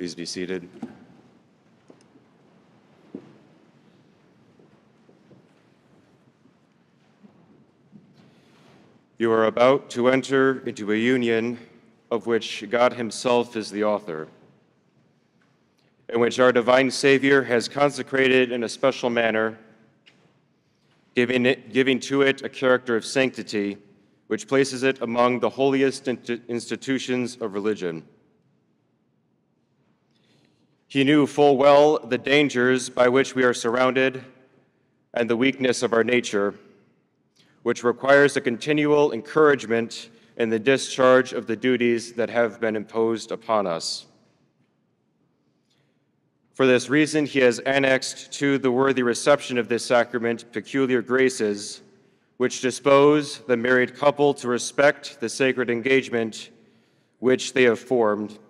Please be seated. You are about to enter into a union of which God Himself is the author, and which our divine Savior has consecrated in a special manner, giving to it a character of sanctity, which places it among the holiest institutions of religion. He knew full well the dangers by which we are surrounded and the weakness of our nature, which requires a continual encouragement in the discharge of the duties that have been imposed upon us. For this reason, he has annexed to the worthy reception of this sacrament peculiar graces, which dispose the married couple to respect the sacred engagement which they have formed,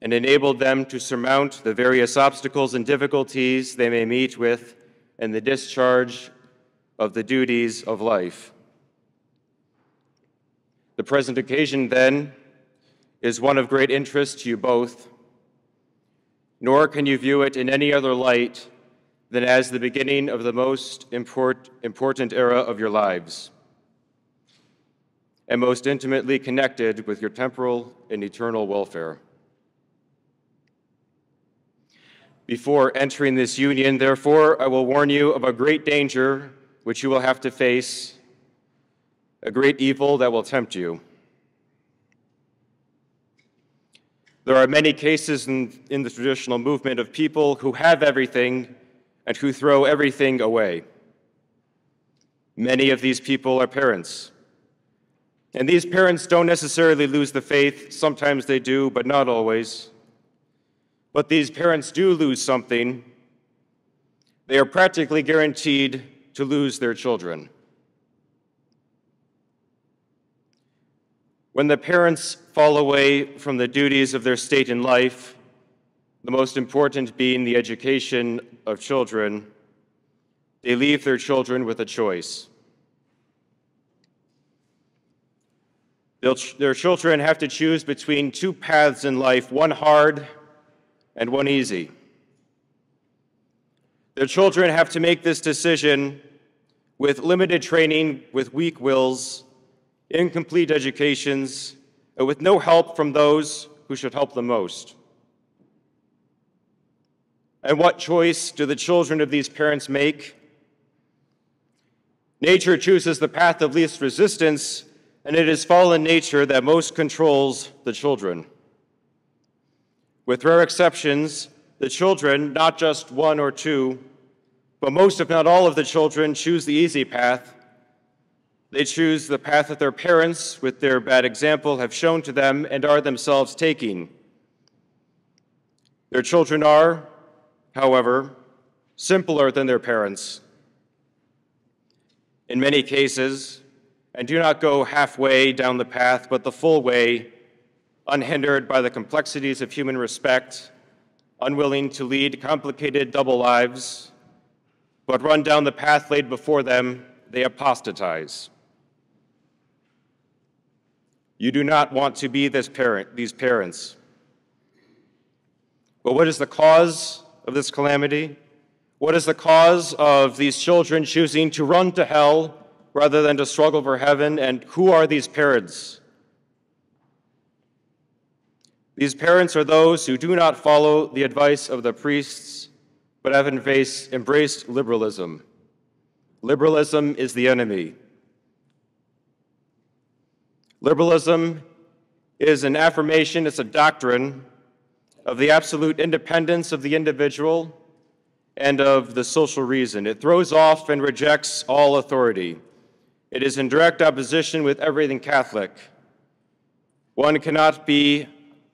and enabled them to surmount the various obstacles and difficulties they may meet with in the discharge of the duties of life. The present occasion, then, is one of great interest to you both, nor can you view it in any other light than as the beginning of the most important era of your lives, and most intimately connected with your temporal and eternal welfare. Before entering this union, therefore, I will warn you of a great danger which you will have to face, a great evil that will tempt you. There are many cases in the traditional movement of people who have everything and who throw everything away. Many of these people are parents. And these parents don't necessarily lose the faith. Sometimes they do, but not always. But these parents do lose something. They are practically guaranteed to lose their children. When the parents fall away from the duties of their state in life, the most important being the education of children, they leave their children with a choice. Their children have to choose between two paths in life, one hard and one easy. Their children have to make this decision with limited training, with weak wills, incomplete educations, and with no help from those who should help them most. And what choice do the children of these parents make? Nature chooses the path of least resistance, and it is fallen nature that most controls the children. With rare exceptions, the children, not just one or two, but most if not all of the children, choose the easy path. They choose the path that their parents, with their bad example, have shown to them and are themselves taking. Their children are, however, simpler than their parents in many cases, and do not go halfway down the path, but the full way, unhindered by the complexities of human respect, unwilling to lead complicated double lives, but run down the path laid before them, they apostatize. You do not want to be these parents. But what is the cause of this calamity? What is the cause of these children choosing to run to hell rather than to struggle for heaven? And who are these parents? These parents are those who do not follow the advice of the priests, but have embraced liberalism. Liberalism is the enemy. Liberalism is an affirmation, it's a doctrine of the absolute independence of the individual and of the social reason. It throws off and rejects all authority. It is in direct opposition with everything Catholic. One cannot be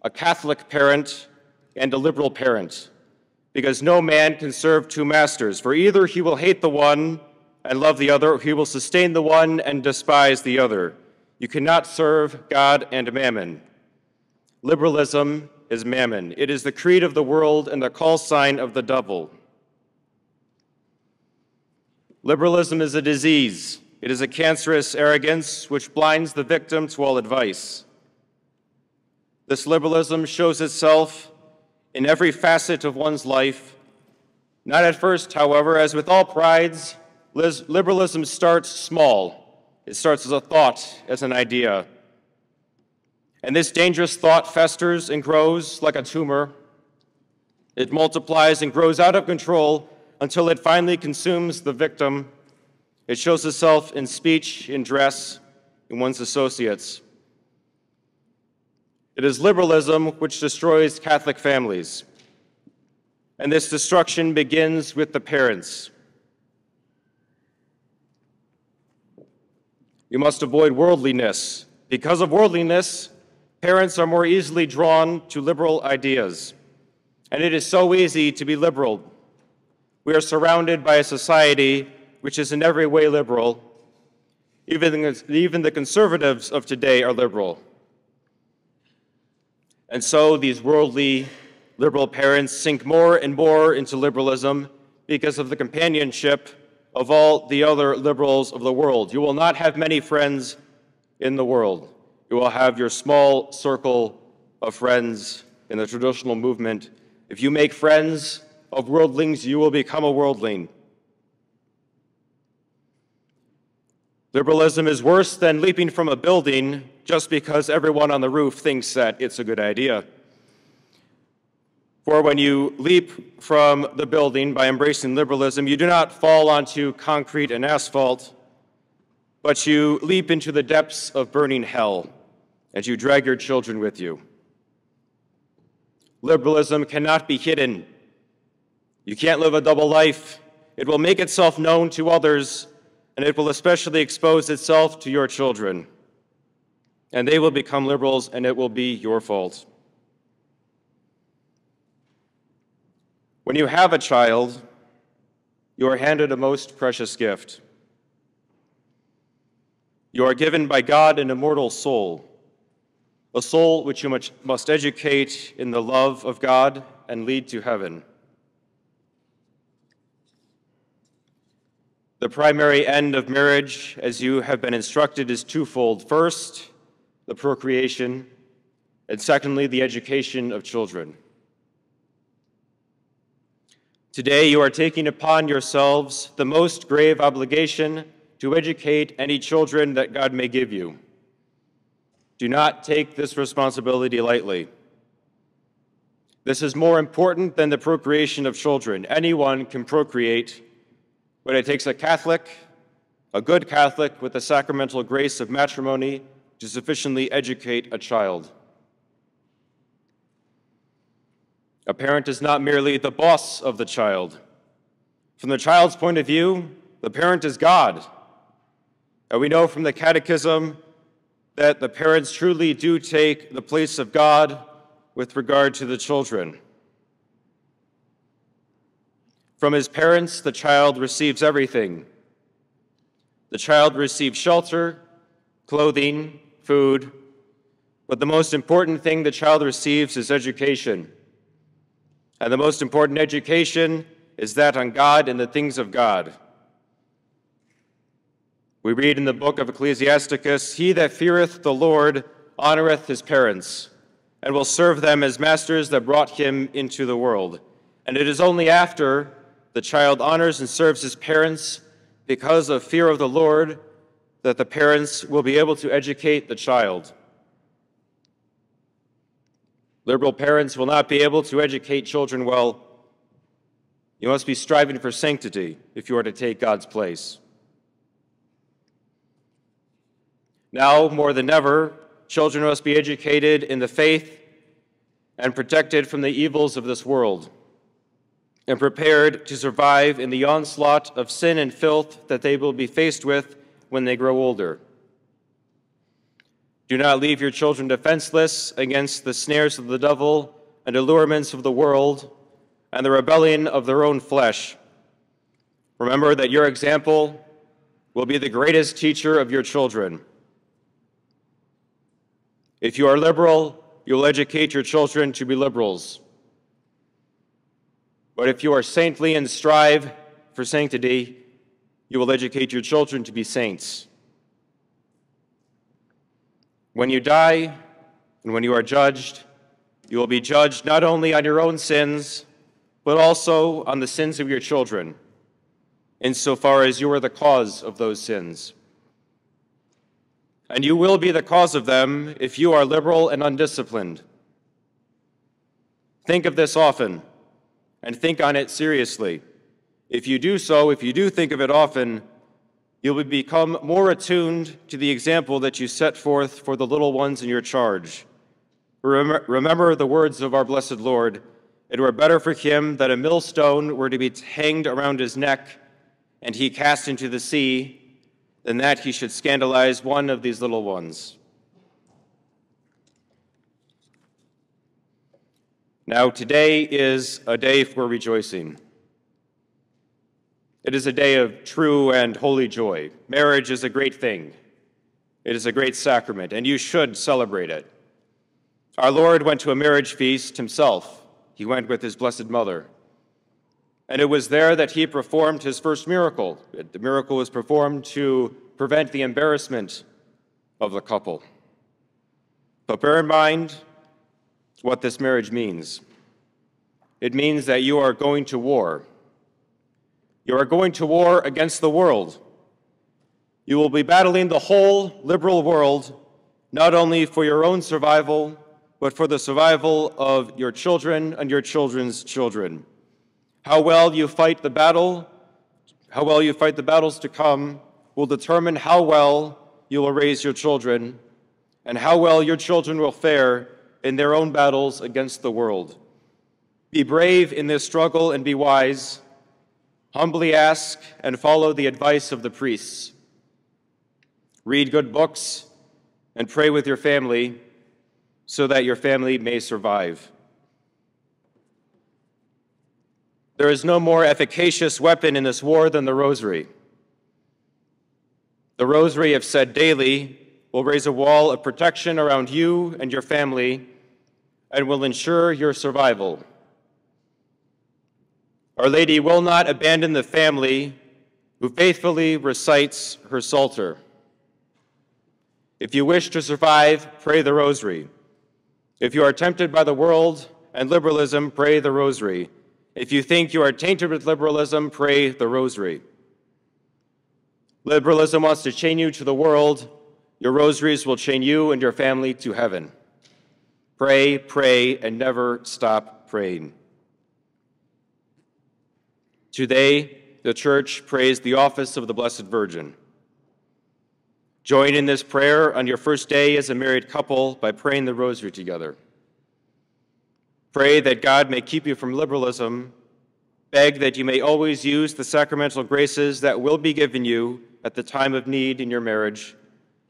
a Catholic parent and a liberal parent, because no man can serve two masters, for either he will hate the one and love the other, or he will sustain the one and despise the other. You cannot serve God and mammon. Liberalism is mammon. It is the creed of the world and the call sign of the devil. Liberalism is a disease. It is a cancerous arrogance which blinds the victim to all advice. This liberalism shows itself in every facet of one's life. Not at first, however, as with all prides, liberalism starts small. It starts as a thought, as an idea. And this dangerous thought festers and grows like a tumor. It multiplies and grows out of control until it finally consumes the victim. It shows itself in speech, in dress, in one's associates. It is liberalism which destroys Catholic families. And this destruction begins with the parents. You must avoid worldliness. Because of worldliness, parents are more easily drawn to liberal ideas. And it is so easy to be liberal. We are surrounded by a society which is in every way liberal. Even the conservatives of today are liberal. And so these worldly liberal parents sink more and more into liberalism because of the companionship of all the other liberals of the world. You will not have many friends in the world. You will have your small circle of friends in the traditional movement. If you make friends of worldlings, you will become a worldling. Liberalism is worse than leaping from a building just because everyone on the roof thinks that it's a good idea. For when you leap from the building by embracing liberalism, you do not fall onto concrete and asphalt, but you leap into the depths of burning hell, and you drag your children with you. Liberalism cannot be hidden. You can't live a double life. It will make itself known to others, and it will especially expose itself to your children. And they will become liberals, and it will be your fault. When you have a child, you are handed a most precious gift. You are given by God an immortal soul, a soul which you must educate in the love of God and lead to heaven. The primary end of marriage, as you have been instructed, is twofold. First, the procreation, and secondly, the education of children. Today, you are taking upon yourselves the most grave obligation to educate any children that God may give you. Do not take this responsibility lightly. This is more important than the procreation of children. Anyone can procreate, but it takes a Catholic, a good Catholic, with the sacramental grace of matrimony to sufficiently educate a child. A parent is not merely the boss of the child. From the child's point of view, the parent is God. And we know from the Catechism that the parents truly do take the place of God with regard to the children. From his parents, the child receives everything. The child receives shelter, clothing, food, but the most important thing the child receives is education. And the most important education is that on God and the things of God. We read in the book of Ecclesiasticus, "He that feareth the Lord honoreth his parents, and will serve them as masters that brought him into the world." And it is only after the child honors and serves his parents because of fear of the Lord that the parents will be able to educate the child. Liberal parents will not be able to educate children well. You must be striving for sanctity if you are to take God's place. Now, more than ever, children must be educated in the faith and protected from the evils of this world and prepared to survive in the onslaught of sin and filth that they will be faced with when they grow older. Do not leave your children defenseless against the snares of the devil and allurements of the world and the rebellion of their own flesh. Remember that your example will be the greatest teacher of your children. If you are liberal, you will educate your children to be liberals. But if you are saintly and strive for sanctity, you will educate your children to be saints. When you die, And when you are judged, you will be judged not only on your own sins, but also on the sins of your children, insofar as you are the cause of those sins. And you will be the cause of them if you are liberal and undisciplined. Think of this often, and think on it seriously. If you do so, if you do think of it often, you will become more attuned to the example that you set forth for the little ones in your charge. Remember the words of our blessed Lord, "It were better for him that a millstone were to be hanged around his neck and he cast into the sea, than that he should scandalize one of these little ones." Now, today is a day for rejoicing. It is a day of true and holy joy. Marriage is a great thing. It is a great sacrament, and you should celebrate it. Our Lord went to a marriage feast himself. He went with his Blessed Mother. And it was there that he performed his first miracle. The miracle was performed to prevent the embarrassment of the couple. But bear in mind what this marriage means. It means that you are going to war. You are going to war against the world. You will be battling the whole liberal world, not only for your own survival, but for the survival of your children and your children's children. How well you fight the battle, how well you fight the battles to come, will determine how well you will raise your children and how well your children will fare in their own battles against the world. Be brave in this struggle and be wise. Humbly ask and follow the advice of the priests. Read good books and pray with your family so that your family may survive. There is no more efficacious weapon in this war than the rosary. The rosary, if said daily, will raise a wall of protection around you and your family and will ensure your survival. Our Lady will not abandon the family who faithfully recites her Psalter. If you wish to survive, pray the rosary. If you are tempted by the world and liberalism, pray the rosary. If you think you are tainted with liberalism, pray the rosary. Liberalism wants to chain you to the world. Your rosaries will chain you and your family to heaven. Pray, pray, and never stop praying. Today, the Church prays the office of the Blessed Virgin. Join in this prayer on your first day as a married couple by praying the rosary together. Pray that God may keep you from liberalism. Beg that you may always use the sacramental graces that will be given you at the time of need in your marriage.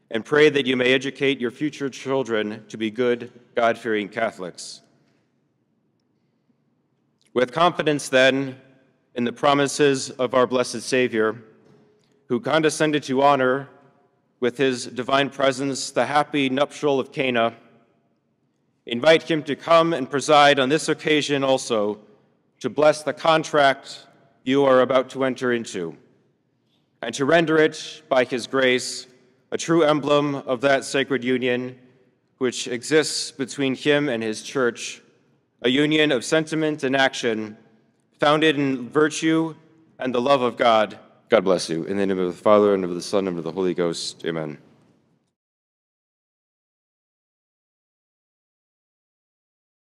And pray that you may educate your future children to be good, God-fearing Catholics. With confidence, then, in the promises of our blessed Savior, who condescended to honor with his divine presence the happy nuptial of Cana, invite him to come and preside on this occasion also to bless the contract you are about to enter into, and to render it, by his grace, a true emblem of that sacred union which exists between him and his Church, a union of sentiment and action founded in virtue and the love of God. God bless you. In the name of the Father, and of the Son, and of the Holy Ghost. Amen.